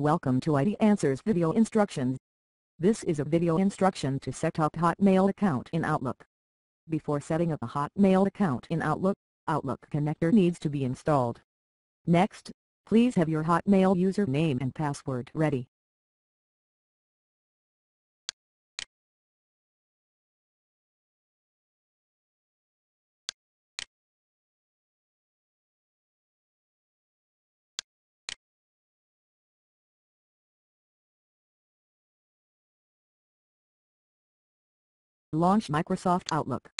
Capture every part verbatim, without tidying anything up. Welcome to I T Answers Video Instructions. This is a video instruction to set up Hotmail account in Outlook. Before setting up a Hotmail account in Outlook, Outlook Connector needs to be installed. Next, please have your Hotmail username and password ready. Launch Microsoft Outlook.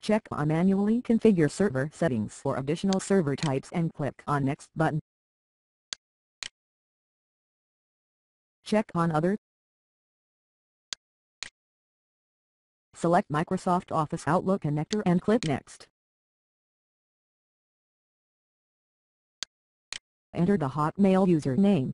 Check on Manually Configure Server Settings for additional server types and click on Next button. Check on Other. Select Microsoft Office Outlook Connector and click Next. Enter the Hotmail username.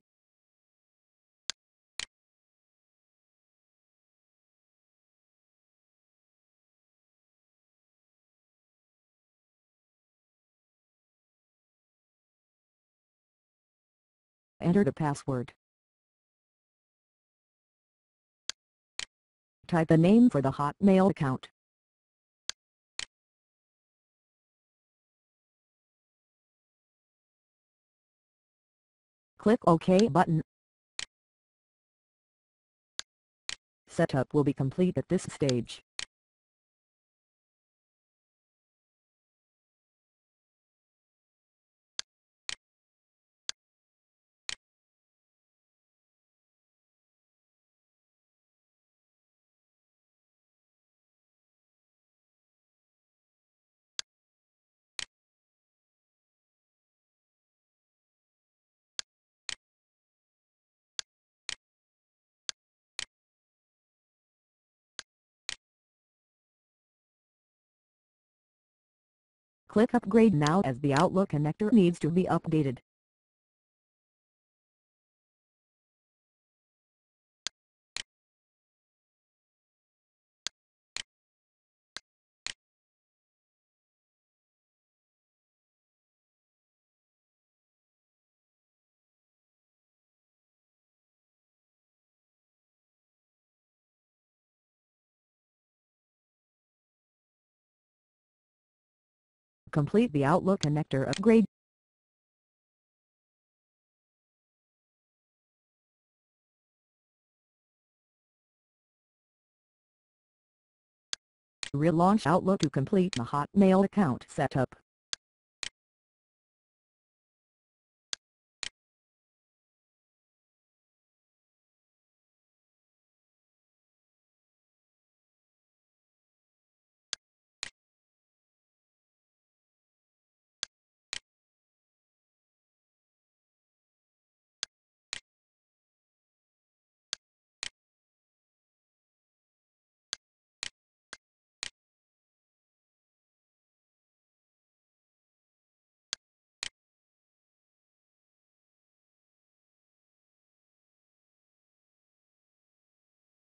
Enter the password. Type a name for the Hotmail account. Click OK button. Setup will be complete at this stage. Click Upgrade Now as the Outlook Connector needs to be updated. Complete the Outlook Connector upgrade. Relaunch Outlook to complete the Hotmail account setup.